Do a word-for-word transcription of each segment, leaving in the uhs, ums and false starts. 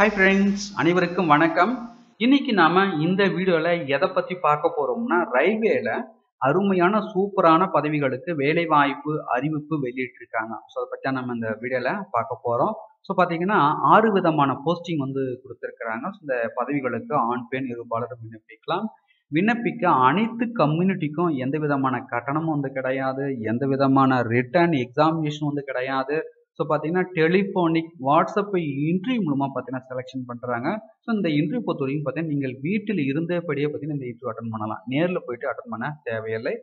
Hi friends, அனைவருக்கும் வணக்கம். இன்னைக்கு நாம இந்த வீடியோல எதை பத்தி பார்க்க போறோம்னா ரயில்வேல அருமையான சூப்பரான பதவிகளுக்கு வேலை வாய்ப்பு அறிவிப்பு வெளியிட்டிருக்காங்க. சோ அத பத்தி நாம இந்த வீடியோல பார்க்க போறோம். சோ பாத்தீங்கன்னா ஆறு விதமான போஸ்டிங் வந்து கொடுத்திருக்காங்க. சோ இந்த பதவிகளுக்கு ஆன் பெண் இருபாளரும் விண்ணப்பிக்கலாம். விண்ணப்பிக்க அனைத்து கம்யூனிட்டிக்கும் எந்த விதமான கட்டணமும் வந்து கிடையாது, எந்த விதமான ரிட்டர்ன் எக்ஸாமினேஷன் வந்து கிடையாது. ஸோ பார்த்தீங்கன்னா டெலிஃபோனிக் வாட்ஸ்அப் இன்ட்ரிவியூ மூலமாக பார்த்தீங்கன்னா செலெக்ஷன் பண்ணுறாங்க. ஸோ இந்த இன்ட்ரிவியூ பொறுத்த வரைக்கும் பார்த்தீங்கன்னா நீங்கள் வீட்டில் இருந்தபடியே பார்த்தீங்கன்னா இந்த இன்ட்ரிவியூ அட்டன் பண்ணலாம், நேரில் போயிட்டு அட்டன் பண்ண தேவையில்லை.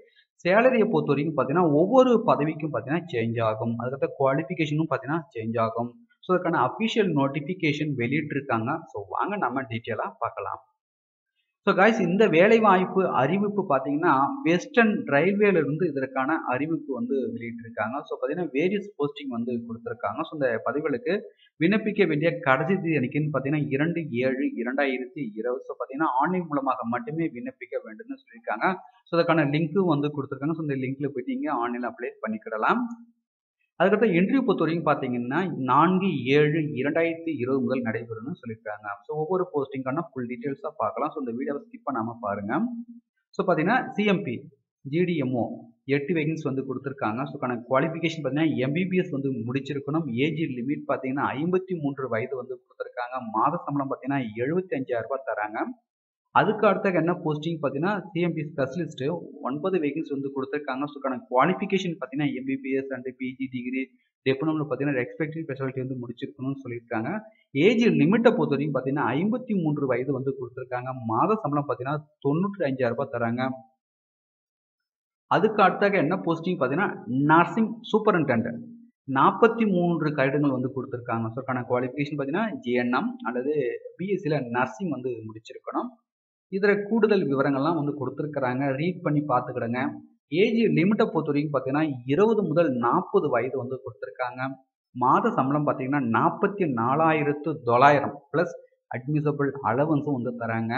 சேலரியை பொறுத்த வரைக்கும் பார்த்தீங்கன்னா ஒவ்வொரு பதவிக்கும் பார்த்தீங்கன்னா சேஞ்ச் ஆகும், அதுக்கப்புறம் குவாலிஃபிகேஷனும் பார்த்தீங்கன்னா சேஞ்ச் ஆகும். ஸோ அதுக்கான அஃபிஷியல் நோட்டிஃபிகேஷன் வெளியிட்டிருக்காங்க. ஸோ வாங்க நம்ம டீட்டெயிலாக பார்க்கலாம். ஸோ கைஸ், இந்த வேலை வாய்ப்பு அறிவிப்பு பார்த்தீங்கன்னா வெஸ்டர்ன் ரயில்வேலிருந்து இதற்கான அறிவிப்பு வந்து வெளியிட்டிருக்காங்க. ஸோ பார்த்தீங்கன்னா வேரியஸ் போஸ்டிங் வந்து கொடுத்துருக்காங்க. ஸோ இந்த பதவிகளுக்கு விண்ணப்பிக்க வேண்டிய கடைசி தேதி எனக்குன்னு பார்த்தீங்கன்னா இரண்டு ஏழு இரண்டாயிரத்தி இருபது ஸோ பார்த்தீங்கன்னா ஆன்லைன் மூலமாக மட்டுமே விண்ணப்பிக்க வேண்டும்னு சொல்லியிருக்காங்க. ஸோ அதற்கான லிங்க்கு வந்து கொடுத்துருக்காங்க. ஸோ இந்த லிங்க்ல போயிட்டு நீங்கள் ஆன்லைனில் அப்ளை பண்ணிக்கிடலாம். அதுக்கப்புறம் இன்டர்வியூ பொறுத்த வரைக்கும் பார்த்தீங்கன்னா நான்கு ஏழு இரண்டாயிரத்தி இருபது முதல் நடைபெறும்னு சொல்லியிருக்காங்க. ஸோ ஒவ்வொரு போஸ்டிங்கான ஃபுல் டீட்டெயில்ஸாக பார்க்கலாம். ஸோ இந்த வீடியோவை ஸ்கிப் பண்ணாமல் பாருங்கள். ஸோ பார்த்தீங்கன்னா சிஎம்பி ஜிடிஎம்ஓ எட்டு வேகன்ஸ் வந்து கொடுத்துருக்காங்க. ஸோ குவாலிஃபிகேஷன் பார்த்தீங்கன்னா எம்பிபிஎஸ் வந்து முடிச்சிருக்கணும். ஏஜ் லிமிட் பார்த்தீங்கன்னா ஐம்பத்தி மூன்று வயது வந்து கொடுத்துருக்காங்க. மாத சம்பளம் பார்த்தீங்கன்னா எழுபத்தி அஞ்சாயிரம் ரூபாய் தராங்க. அதுக்கு அடுத்த என்ன போஸ்டிங் பார்த்தீங்கன்னா சிஎம்பி ஸ்பெஷலிஸ்ட்டு ஒன்பது வேகன்ஸ் வந்து கொடுத்துருக்காங்க. ஸோ குவாலிஃபிகேஷன் பார்த்தீங்கன்னா எம்பிபிஎஸ் அண்ட் பிஜி டிகிரி டிப்ளமோவில் பார்த்தீங்கன்னா எக்ஸ்பெக்டட் ஸ்பெஷாலிட்டி வந்து முடிச்சிருக்கணும்னு சொல்லியிருக்காங்க. ஏஜ் லிமிட்டை பொறுத்த வரைக்கும் பார்த்தீங்கன்னா ஐம்பத்தி மூன்று வயது வந்து கொடுத்துருக்காங்க. மாத சம்பளம் பார்த்தீங்கன்னா தொண்ணூற்றி அஞ்சாயிரம் ரூபாய் தராங்க. அதுக்கு அடுத்தாக என்ன போஸ்டிங் பார்த்தீங்கன்னா நர்சிங் சூப்பரின்டெண்டன்ட் நாற்பத்தி மூன்று கட்டிடங்கள் வந்து கொடுத்துருக்காங்க. ஸோ குவாலிஃபிகேஷன் பார்த்தீங்கன்னா ஜிஎன்எம் அல்லது பிஎஸ்சியில் நர்சிங் வந்து முடிச்சிருக்கணும். இதில் கூடுதல் விவரங்கள்லாம் வந்து கொடுத்துருக்குறாங்க, ரீட் பண்ணி பார்த்துக்கிடுங்க. ஏஜ் லிமிட்டை பொறுத்த வரைக்கும் பார்த்தீங்கன்னா இருபது முதல் நாற்பது வயது வந்து கொடுத்துருக்காங்க. மாத சம்பளம் பார்த்தீங்கன்னா நாற்பத்தி நாலாயிரத்து தொள்ளாயிரம் ப்ளஸ் அட்மிசபிள் அலவன்ஸும் வந்து தராங்க.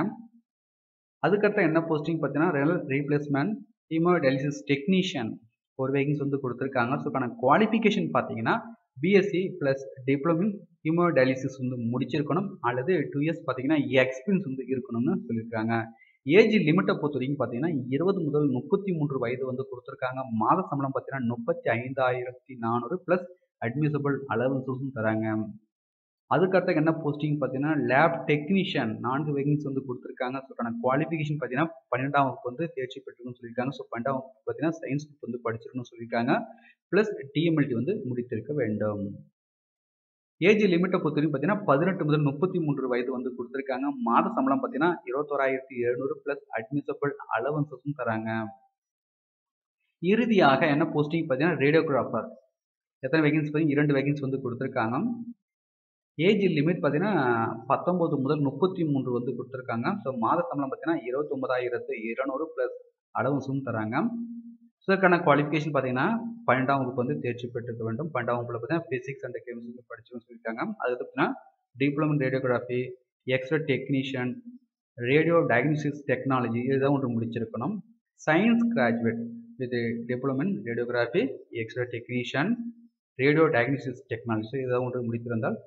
அதுக்கடுத்த என்ன போஸ்டிங் பார்த்தீங்கன்னா ரீப்ளேஸ்மெண்ட் ஹீமோடைலிசிஸ் டெக்னீஷியன் ஒரு வேகன்ஸ் வந்து கொடுத்துருக்காங்க. ஸோ குவாலிஃபிகேஷன் பார்த்தீங்கன்னா பிஎஸ்சி ப்ளஸ் டிப்ளமோ ஹீமோடைலிசிஸ் வந்து முடிச்சிருக்கணும் அல்லது டூ இயர்ஸ் பார்த்தீங்கன்னா எக்ஸ்பீரியன்ஸ் வந்து இருக்கணும்னு சொல்லியிருக்காங்க. ஏஜ் லிமிட்டை பொறுத்த வரைக்கும் பார்த்தீங்கன்னா இருபது முதல் முப்பத்தி மூன்று வயது வந்து கொடுத்துருக்காங்க. மாத சம்பளம் பார்த்தீங்கன்னா முப்பத்தி ஐந்தாயிரத்தி நானூறு ப்ளஸ் அட்மிசபிள் அலவன்ஸும் தராங்க. அதுக்கடுத்த என்ன போஸ்டிங் பார்த்தீங்கன்னா லேப் டெக்னீஷியன் நான்கு வேகன்ஸ் வந்து கொடுத்துருக்காங்க. ஸோ குவாலிஃபிகேஷன் பார்த்தீங்கன்னா பன்னெண்டாம் வகுப்பு வந்து தேர்ச்சி பெற்றுக்கணும்னு சொல்லியிருக்காங்க. ஸோ பன்னெண்டாம் வகுப்பு பார்த்தீங்கன்னா சயின்ஸ் குரூப் வந்து படிச்சிருக்கணும்னு சொல்லியிருக்காங்க. ப்ளஸ் டிஎம்எல்டி வந்து முடித்திருக்க வேண்டும். ஏஜ் லிமிட்டை பொறுத்த வரைக்கும் பார்த்தீங்கன்னா பதினெட்டு முதல் முப்பத்தி மூன்று வயது வந்து கொடுத்துருக்காங்க. மாத சம்பளம் பார்த்தீங்கன்னா இருபத்தோராயிரத்தி எழுநூறு ப்ளஸ் அட்மிசபிள் அலவன்ஸும் தராங்க. இறுதியாக என்ன போஸ்டிங் பார்த்தீங்கன்னா ரேடியோகிராஃபர் எத்தனை வேகன்ஸ் பார்த்தீங்கன்னா இரண்டு வேகன்ஸ் வந்து கொடுத்துருக்காங்க. ஏஜ் லிமிட் பார்த்தீங்கன்னா பத்தொம்போது முதல் முப்பத்தி மூன்று வந்து கொடுத்துருக்காங்க. ஸோ மாத சம்பளம் பார்த்தீங்கன்னா இருபத்தொம்பதாயிரத்து இருநூறு ப்ளஸ் அலவன்ஸும் தராங்க. ஸோ அதுக்கான குவாலிஃபிகேஷன் பார்த்தீங்கன்னா பன்னெண்டாம் வகுப்பு வந்து தேர்ச்சி பெற்றுக்க வேண்டும். பன்னெண்டாம் வகுப்பில் பார்த்தீங்கன்னா ஃபிசிக்ஸ் அண்ட் கெமிஸ்ட்ரி வந்து படிச்சுன்னு சொல்லியிருக்காங்க. அதுக்கு பார்த்தீங்கன்னா diploma radiography x ray technician radio diagnostics technology இதுதான் ஒன்று முடிச்சிருக்கணும். Science graduate with diploma radiography x ray technician radio diagnostics technology இதுதான் ஒன்று முடித்திருந்தால்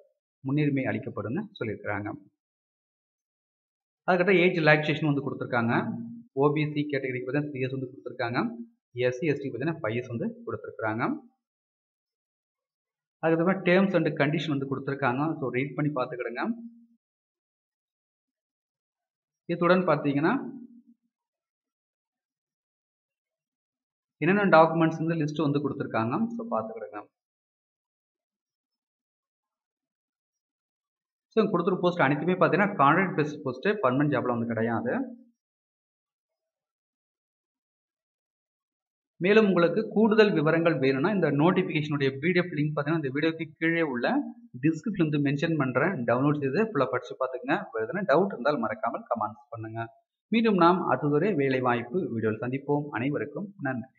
முன்னுரிமை அளிக்கப்படும்னு சொல்லியிருக்கிறாங்க. அதுக்கப்புறம் ஏஜ் ரிலாக்சேஷன் வந்து கொடுத்துருக்காங்க. ஓபிசி கேட்டகரிக்கு பார்த்தீங்கன்னா த்ரீ இயர்ஸ் வந்து கொடுத்துருக்காங்க. எஸ்சி எஸ்டி பார்த்தீங்கன்னா ஃபைவ் இயர்ஸ் வந்து கொடுத்துருக்காங்க. அதுக்கப்புறம் டேர்ம்ஸ் அண்ட் கண்டிஷன் வந்து கொடுத்துருக்காங்க. ஸோ ரீட் பண்ணி பார்த்துக்கிடுங்க. இத்துடன் பார்த்தீங்கன்னா என்னென்ன டாக்குமெண்ட்ஸ் வந்து லிஸ்ட் வந்து கொடுத்துருக்காங்க. ஸோ பார்த்துக்கிடுங்க. ஸோ கொடுத்துரு போஸ்ட் அனைத்துமே பார்த்தீங்கன்னா கான்ட்ராக்ட் பேஸ் போஸ்ட்டு, பர்மனெண்ட் ஜாப்லாம் வந்து கிடையாது. மேலும் உங்களுக்கு கூடுதல் விவரங்கள் வேணும்னா இந்த நோட்டிஃபிகேஷனுடைய பிடிஎஃப் லிங்க் பார்த்தீங்கன்னா இந்த வீடியோக்கு கீழே உள்ள டிஸ்கிரிப்ஷன் வந்து மென்ஷன் பண்ணுறேன். டவுன்லோட் செய்து ஃபுல்லாக படித்து பார்த்துக்குங்க. வேறு எதனா டவுட் இருந்தால் மறக்காமல் கமெண்ட்ஸ் பண்ணுங்கள். மீண்டும் நாம் அடுத்ததொரு வேலை வாய்ப்பு வீடியோவில் சந்திப்போம். அனைவருக்கும் நன்றி.